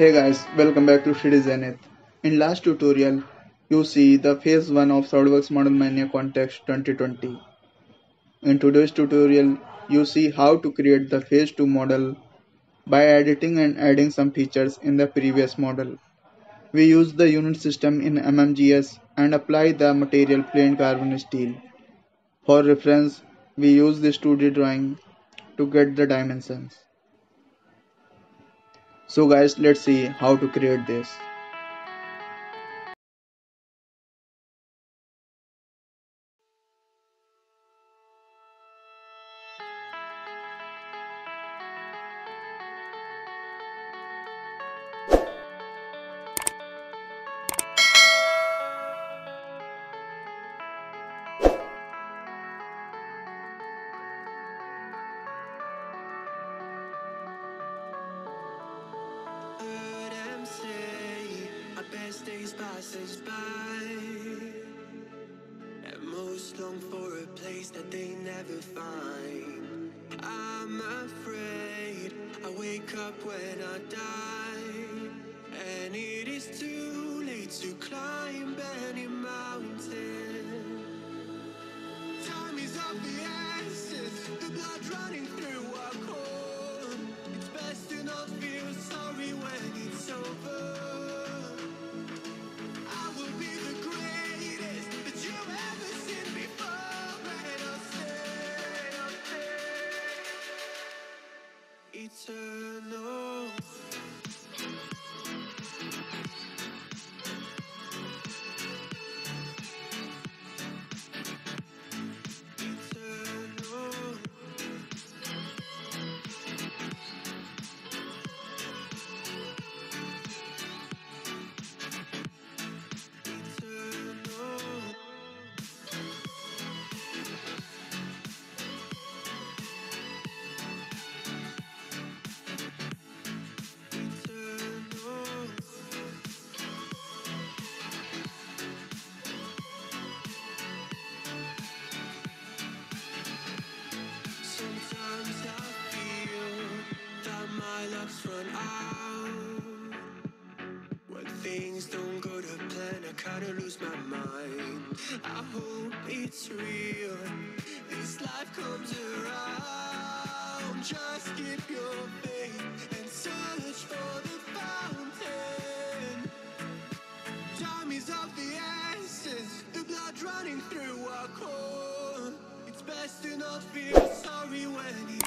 Hey guys, welcome back to 3D Zenith. In last tutorial, you see the phase 1 of SOLIDWORKS Model Mania Context 2020. In today's tutorial, you see how to create the phase 2 model by editing and adding some features in the previous model. We use the unit system in MMGS and apply the material plain carbon steel. For reference, we use this 2D drawing to get the dimensions. So guys, let's see how to create this. Best days passes by, and most long for a place that they never find. I'm afraid I wake up when I die, and it is too late to climb any mountain. Time is of the essence, the blood running through our core. It's best to not feel sorry when it's over. Eternal. Run out. When things don't go to plan, I kinda lose my mind. I hope it's real, this life comes around. Just keep your faith and search for the fountain. Time is of the essence, the blood running through our core. It's best to not feel sorry when